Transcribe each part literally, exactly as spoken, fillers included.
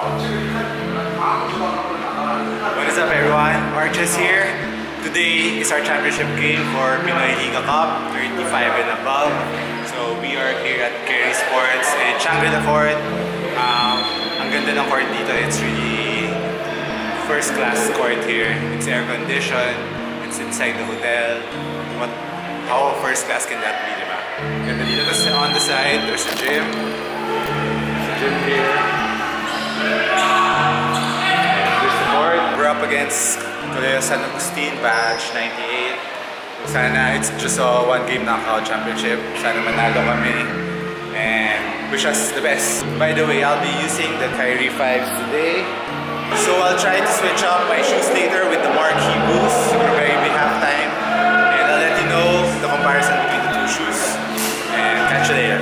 What is up, everyone? Markches here. Today is our championship game for Pinoy Liga Cup thirty-five and above. So we are here at Kerry Sports in Shangri-La Court. Um, ang ganda ng court dito. It's really first class court here. It's air conditioned. It's inside the hotel. What? How first class can that be, diba? Ganda dito. Tapos on the side, there's a gym. There's a gym here. We're up against San Agustin Batch ninety-eight. Sana it's just a one-game knockout championship. Sana manalo kami. And wish us the best. By the way, I'll be using the Kyrie fives today. So I'll try to switch up my shoes later with the marquee boots. Preparing me halftime. And I'll let you know the comparison between the two shoes. And catch you later.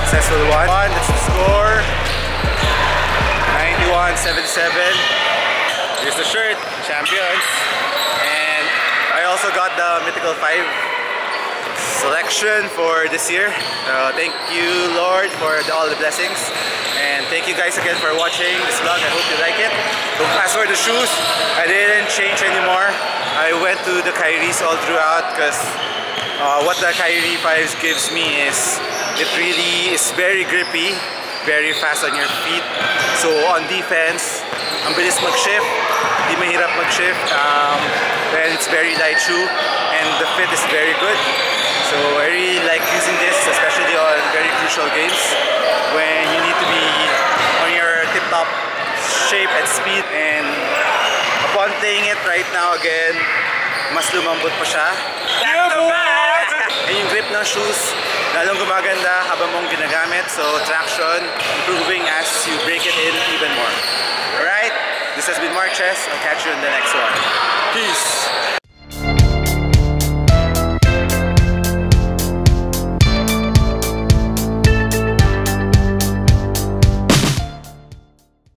Successful one. one. That's the score. ninety-one seventy-seven. Here's the shirt. Champions. And I also got the Mythical five selection for this year. Uh, thank you, Lord, for the, all the blessings. And thank you guys again for watching this vlog. I hope you like it. As for the shoes, I didn't change anymore. I went to the Kyries all throughout because uh, what the Kyrie fives gives me is it really is very grippy, very fast on your feet. So on defense, ang bilis mag-shift, di mahirap mag-shift. Um, and it's very light shoe and the fit is very good. So I really like using this, especially on very crucial games when you need to be on your tip-top shape and speed. And upon playing it right now again, mas lumambot pa siya. And yung grip ng shoes, lalong gumaganda habang mong ginagamit. So traction improving as you break it in even more. Alright, this has been Markches. I'll catch you in the next one. Peace!